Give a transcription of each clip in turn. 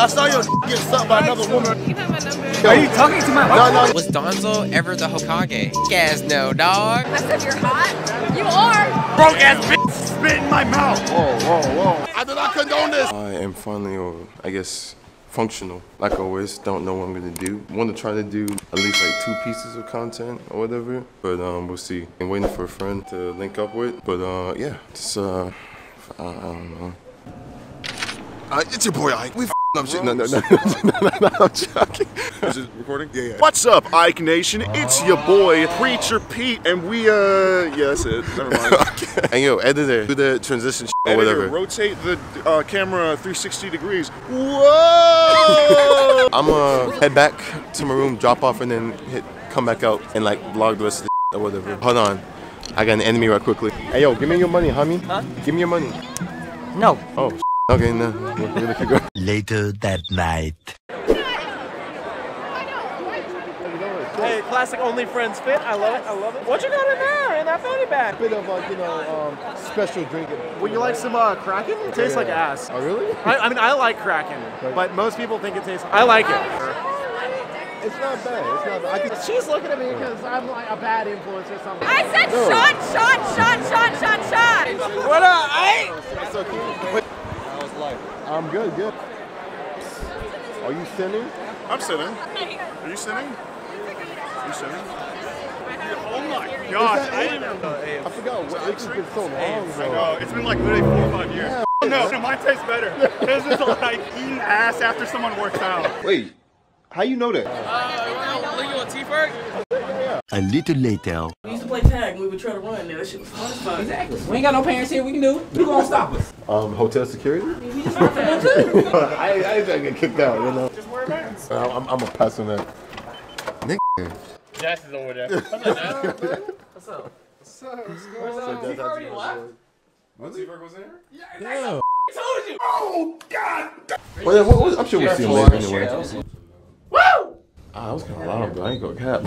I saw your get sucked by another woman. Are you talking to my wife? No, no. Was Donzo ever the Hokage? Gas no, dog. I said you're hot. You are. Broke ass bitch spit in my mouth. Whoa, whoa, whoa. I do not condone this. I am finally, or I guess, functional. Like always, don't know what I'm gonna do. Want to try to do at least like 2 pieces of content or whatever, but we'll see. I'm waiting for a friend to link up with, but yeah, just I don't know. It's your boy Ike. We f***ing up shit. No, I'm joking. Is it recording? Yeah, yeah. What's up, Ike Nation? It's your boy, Preacher Pete, and we, yeah, that's it. Never mind. Okay. And yo, editor, do the transition shit or whatever. Rotate the camera 360 degrees. Whoa! I'm gonna head back to my room, drop off, and then come back out and like vlog the rest of the shit or whatever. Hold on. I got an enemy right quickly. Hey, yo, give me your money, homie. Huh? Give me your money. No. Oh. Okay, no. Later that night. Hey, classic Only Friends fit. I love it. I love it. What you got in there in that fanny bag? A bit of you know, special drinking. Would you like some Kraken? It tastes like ass. Oh, really? I mean, I like Kraken, but most people think it tastes. I like it. It's not bad, it's not bad. She's looking at me because I'm like a bad influence or something. I said shot, shot, shot, shot, shot, shot! What up, eh? That's so cute. How's life? I'm good, good. Are you sinning? I'm sinning. Are you sinning? Are you sinning? Oh my gosh, I didn't even know. I forgot, it's been so long. I know, it's been like literally 4 or 5 years. Yeah, no, mine tastes better. This is like eating ass after someone works out. Wait. How you know that? Yeah. A little later. We used to play tag when we would try to run there. That shit was fun. Exactly. We ain't got no parents here. We can do. Who gonna stop us? Hotel security? We just work for them too. I ain't gonna get kicked out, you know? Just wear bands. I'm gonna pass on that. Nigga. Jax is over there. What's up? What's up? What's going on? He already left? Once he was in here? Yeah, yeah. I told you! Oh, God! Well, I'm sure we'll see him later anyway. Woo! I was kind of loud, but I ain't gonna cap.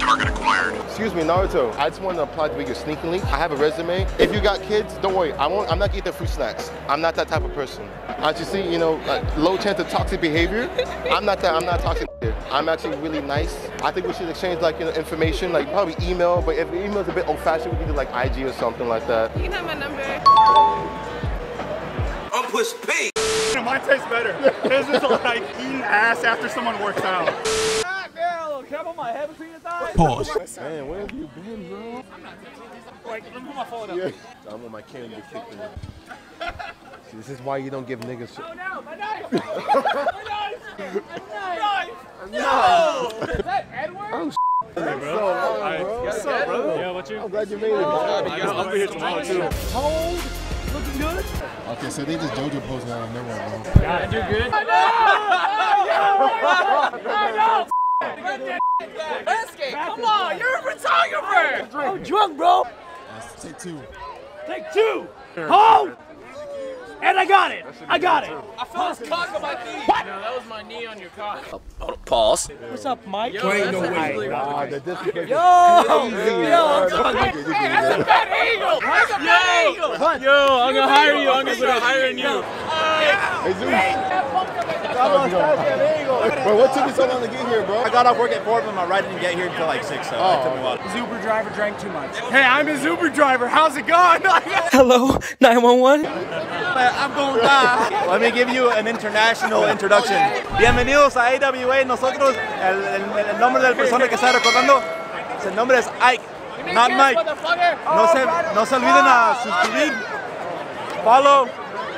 Target acquired. Excuse me, Naruto. I just want to apply to be your sneaking link. I have a resume. If you got kids, don't worry. I'm not gonna eat their fruit snacks. I'm not that type of person. As you see, you know, like, low chance of toxic behavior. I'm not toxic. I'm actually really nice. I think we should exchange like, you know, information, like probably email. But if email's a bit old-fashioned, we can do like IG or something like that. You can have my number. I'm push P. Mine tastes better. This is like eating ass after someone works out. Ah, girl, cap on my head between your thighs. Pause. Man, where have you been, bro? I'm not touching this. Wait, let me put my phone up. Yeah. I want my camera to get kicked in. See, this is why you don't give niggas shit. Oh no, my knife! My knife! My knife! No! Is that Edward? Oh, shit. Hey, bro. What's up, bro? Yeah, what you? I'm glad you made it. I'll be here tomorrow, too. Cold? Looking good? Okay, so they just JoJo posted out of nowhere, bro. Yeah, I do good. I know! I know! Landscape, come on, you're a photographer! I'm drunk, bro! Take two. Take two! Home! And I got it! I got it! I felt his cock on my knee. What? No, that was my knee on your cock. Pause. What's up, Mike? Yo, that's a bad eagle! That's a bad eagle! Yo, I'm gonna hire you. I'm gonna hire you. Bro, what took you so long to get here, bro? I got off work at 4, but my ride didn't get here until like 6, so that took me a while. His Uber driver drank too much. Hey, I'm his Uber driver. How's it going? Hello, 911? I'm going to die. Let me give you an international introduction. Bienvenidos a AWA. Nosotros, el nombre de la persona que está recordando, su nombre es Ike, not Mike. No se olviden a suscribir, follow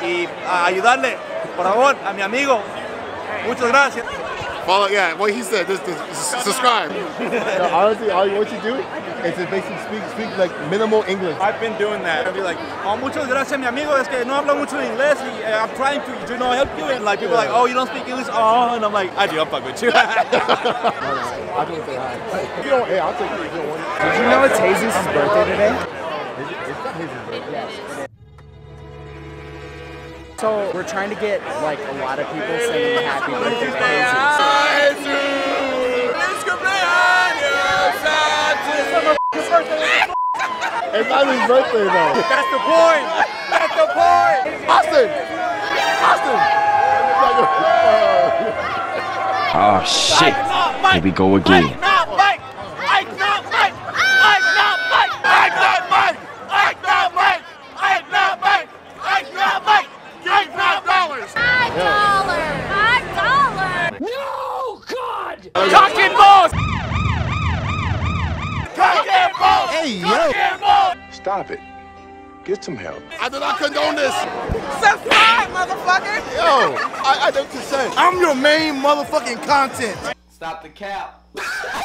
y ayudarle, por favor, a mi amigo. Muchas gracias. Follow, yeah, what he said, just subscribe. No, honestly, what you do is to basically speak like minimal English. I've been doing that. I'd be like, oh, muchas gracias, mi amigo, es que no hablo mucho inglés. I'm trying to, you know, help you. And like, people are like, oh, you don't speak English? Oh, and I'm like, I do, I'm fucking with you. I don't say hi. If you don't, hey, I'll take you. Did you know it's Jesus' birthday today? It's not Jesus' birthday. So we're trying to get like a lot of people singing happy birthday to. It's not his birthday though. That's the point. That's the point. Austin. Oh shit. Here we go again. $5! $5! No, God! Cock and balls! Cock and balls! Hey, yo! Stop it. Get some help. I do not condone this. Subscribe, motherfucker. Yo, I don't consent. I'm your main motherfucking content. Stop the cap. Stop the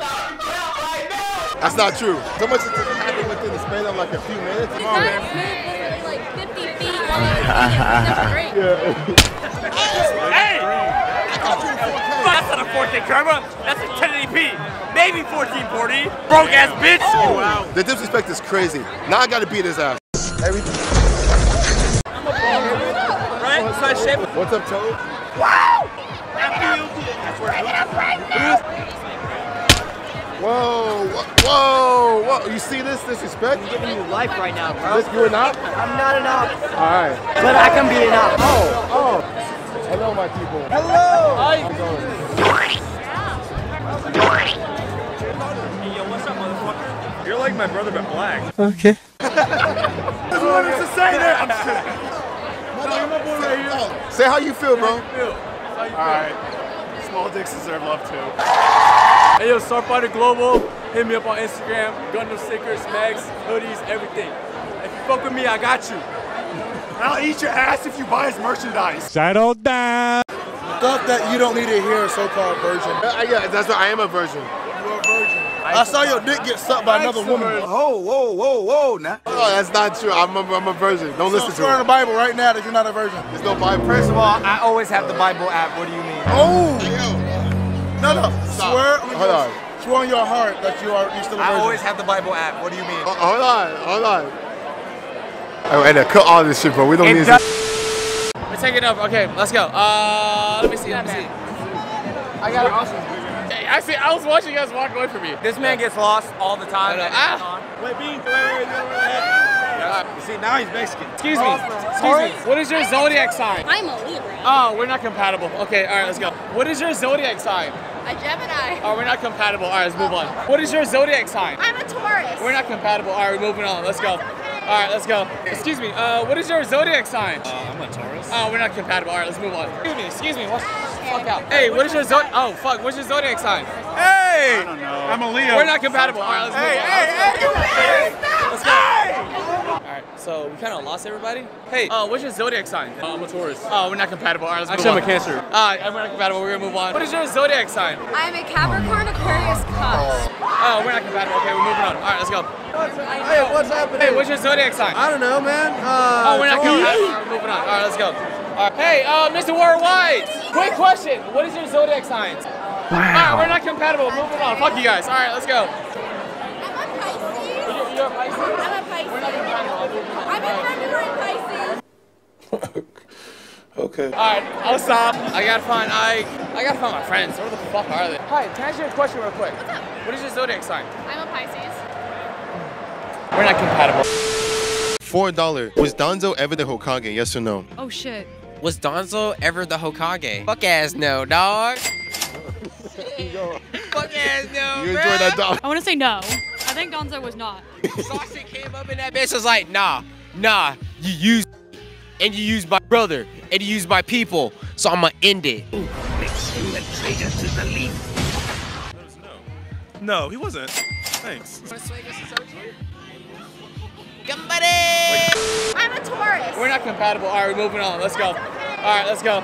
cap right now. That's not true. So much has happened within the span of like a few minutes. Come on, man. Literally like 50 feet. Hey! That's not a 4K camera. That's a 1080p. Maybe 1440. Broke ass bitch. Oh, wow. The disrespect is crazy. Now I gotta beat his ass. Everything. I'm a baller, right? So I shape. What's up, Toad? Wow! I'm bringing up right now. Whoa, whoa, whoa! You see this disrespect? I'm giving you life right now, bro. This, you an op? I'm not an op. All right. But I can be an op. Oh, oh. Hello, my people. Hello! Hi! How's it going? Hey, yo, what's up, motherfucker? You're like my brother, but black. Okay. There's one to say that! I'm just kidding. Say how you feel, bro. Alright. Small dicks deserve love, too. Hey, yo, Starfighter Global. Hit me up on Instagram. Gundam stickers, mags, hoodies, everything. If you fuck with me, I got you. I'll eat your ass if you buy his merchandise. Settle down. Stuff that you don't need to hear, so-called virgin. Yeah, that's what I am, a virgin. You're a virgin. I saw your dick get sucked by another woman. Whoa, whoa, whoa, whoa, nah. Oh, that's not true. I'm a virgin. Don't listen to me. You're in the Bible right now that you're not a virgin. There's no Bible. First of all, I always have the Bible app. What do you mean? Oh. No, no. Stop. Swear. Hold on. Swear on your heart that you're still a virgin. I always have the Bible app. What do you mean? Hold on. Hold on. Oh, and cut all this shit, bro. We don't need this. Let's take it over. Okay, let's go. Let me see. I got an awesome. Hey, actually, I was watching you guys walk away from me. This man gets lost all the time. You see, now he's Mexican. Excuse me. Excuse me. What is your zodiac sign? I'm a Libra. Oh, we're not compatible. Okay, all right, let's go. What is your zodiac sign? A Gemini. Oh, we're not compatible. All right, let's move on. What is your zodiac sign? I'm a Taurus. We're not compatible. All right, we're moving on. Let's go. All right, let's go. Excuse me, what is your zodiac sign? I'm a Taurus. Oh, we're not compatible. All right, let's move on. Excuse me, what's the fuck out? Hey, what is your zodiac? Oh, fuck, what's your zodiac sign? Hey! I don't know. I'm a Leo. We're not compatible. All right, let's move on. Hey, let's go. All right, so we kind of lost everybody. Hey, what's your zodiac sign? I'm a Taurus. Oh, we're not compatible. All right, let's move on. Actually, I'm a Cancer. We're not compatible. We're gonna move on. What is your zodiac sign? I'm a Capricorn, Aquarius, Cox. Oh, we're not compatible. Okay, we're moving on. All right, let's go. Hey, what's happening? Hey, what's your zodiac sign? I don't know, man. We're not going. Right, we're moving on. All right, let's go. All right. Hey, Mr. Worldwide. Quick question. What is your zodiac sign? Wow. All right, we're not compatible. Moving on. Fuck you guys. All right, let's go. I'm a Pisces. You're a Pisces? I'm a Pisces. We're not compatible. I'm a Pisces. Okay. All right, I'll stop. I gotta find Ike. I gotta find my friends. Where the fuck are they? Hi, can I ask you a question real quick? What's up? What is your zodiac sign? I'm a Pisces. We're not compatible. $4. Was Danzo ever the Hokage, yes or no? Oh shit. Was Danzo ever the Hokage? Fuck ass no, dog. Fuck ass no, you enjoy that, dog? I want to say no. I think Danzo was not. Sasha came up and that bitch was like, nah, you used me, and you used my brother, and you used my people, so I'ma end it. Who makes him a traitor to the league? No, he wasn't. Thanks. I'm a Taurus. We're not compatible. All right, we're moving on. Let's go. All right, let's go.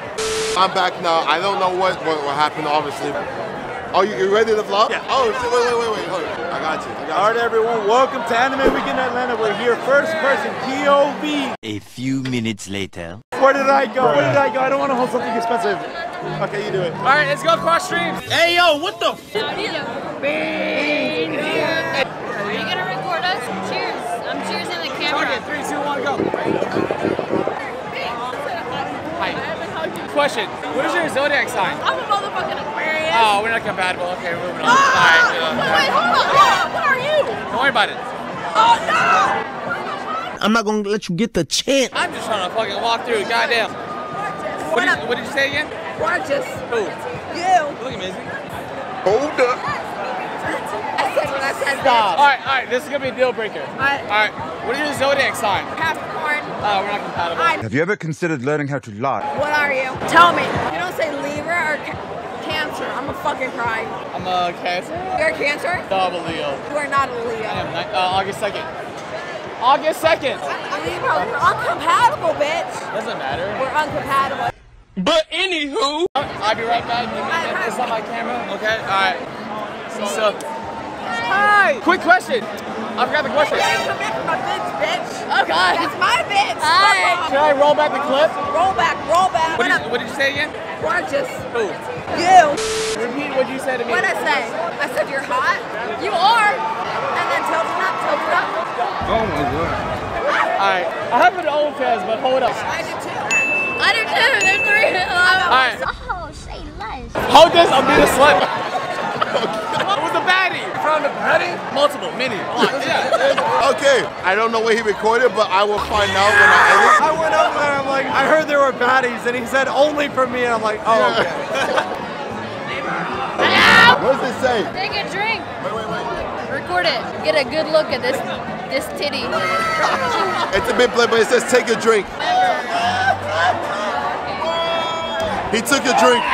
I'm back now. I don't know what happened, obviously. Oh, you ready to vlog? Yeah. Oh, wait. Hold on. I got you. All right, everyone. Welcome to Anime Weekend Atlanta. We're here, first person POV. A few minutes later. Where did I go? Where did I go? I don't want to hold something expensive. Okay, you do it. All right, let's go across streams. Hey, yo, what the f? Are you gonna record us? Cheers. I'm cheersing the camera. Okay, 3, 2, 1, go. Hi. Question. What is your zodiac sign? I'm a motherfucking Aquarius. Oh, we're not compatible. Okay, we're moving on. Wait, hold on. What are you? Don't worry about it. Oh, no! I'm not going to let you get the chance. I'm just trying to fucking walk through. Goddamn. What did you say again? Gorgeous. Who? You. Look at Mizzy. Hold up. I said what I said. Stop. All right. This is gonna be a deal breaker. All right. What is your zodiac sign? Capricorn. We're not compatible. Have you ever considered learning how to lie? What are you? Tell me. You don't say Libra or Cancer. I'm a fucking cry. I'm a Cancer. You're a Cancer? No, I'm a Leo. You are not a Leo. I am not, August 2nd. August 2nd. I'm a Libra. We're uncompatible, bitch. Doesn't matter. We're uncompatible. But anywho, I'll be right back. It's on my camera, okay? All right. So, hi. Quick question. I forgot the question. Come back to my bitch, bitch. Okay. That's my bitch. Hi. Should I roll back the clip? Roll back. What did you say again? Gorgeous. Who? You. Repeat what you said to me. What did I say? I said you're hot. You are. Tilt it up. Oh my god. Alright, I have an old fans, but hold up. I did too, they're three. Alright. Oh, say less. Hold this, I'll be the slut. Who's the baddie? You found a baddie? Multiple, many, a lot, yeah. Okay, I don't know what he recorded, but I will find out when I edit. I went over there, I'm like, I heard there were baddies, and he said only for me, and I'm like, oh, okay. What does it say? Take a drink. Wait. Record it. Get a good look at this titty. It's a bit blurred, but it says take a drink. He took a drink.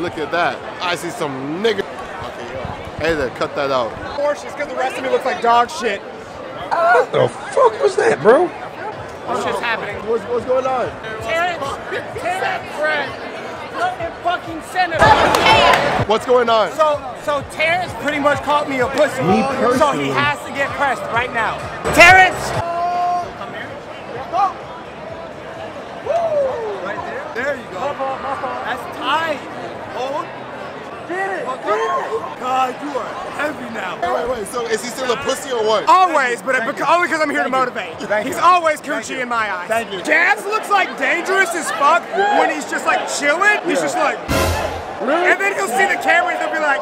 Look at that. I see some nigga. Hey there, cut that out. It's because the rest of me looks like dog shit. What the fuck was that, bro? What's just happening? What's going on? Terrence Brett. Fucking center. What's going on? So Terrence pretty much called me a pussy. Me personally. So he has to get pressed right now. Terrence! Come here. Go. Woo! Right there. There you go. That's tight. Hold. Get it. God, you are heavy now. Wait. So is he still a pussy or what? Always, but only because I'm here to motivate. He's always coochie in my eyes. Thank you. Jazz looks like dangerous as fuck when he's just like chilling. He's just like, really? And then he'll see the camera and he'll be like,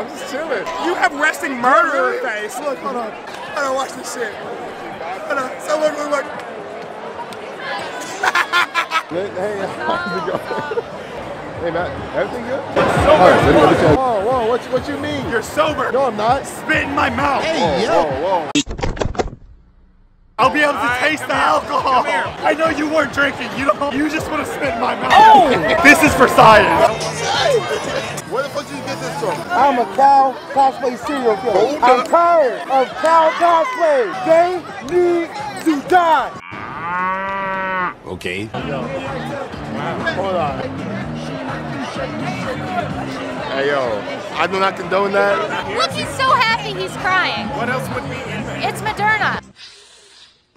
I'm just chilling. You have resting murderer face. Look, hold on. I don't watch this shit. Hold on. Someone was like, hey, how's it going? Hey Matt, everything good? Sober! Right, whoa, what you mean? You're sober! No, I'm not. Spit in my mouth! Hey, whoa. I'll be able to taste the alcohol! Come here. I know you weren't drinking, you just want to spit in my mouth! Oh! This is for science! Where the fuck did you get this from? I'm a cow cosplay serial killer. I'm tired of cow cosplay! They need to die! Okay. Wow. Hold on. Hey yo, I do not condone that. Look, he's so happy he's crying. What else would be in there? It's Moderna.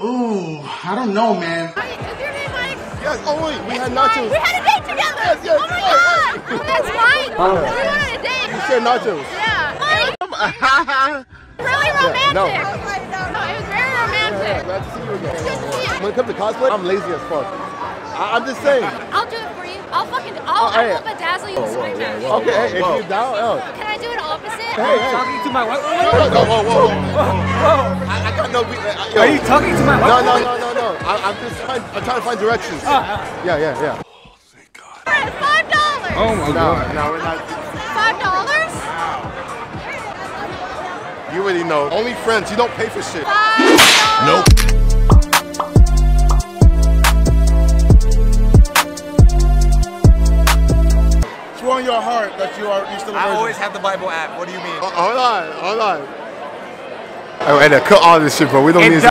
Ooh, I don't know, man. Is your name Mike? Yes, oh wait, we had nachos. We had a date together! Yes. Oh my god! Oh, that's Mike! We went on a date! You said nachos. Yeah. Mike! Really romantic! No. It was very romantic. Yeah, glad to see you again. When it comes to cosplay, I'm lazy as fuck. I'm just saying. I'll do it for you. I'll fucking, I'll bedazzle you and scream at you. Okay, if you doubt, can I do it opposite? Hey, talking to my wife? Whoa. I got no beat. Are you talking to my wife? No. I'm trying to find directions. Yeah. Oh, thank God. We're at $5. Oh my God. No, we're not. $5? Wow. You already know. Only friends, you don't pay for shit. $5. Nope. On your heart that you still a virgin. I always have the Bible app. What do you mean? Hold on. All right, cut all this shit, bro. We don't need.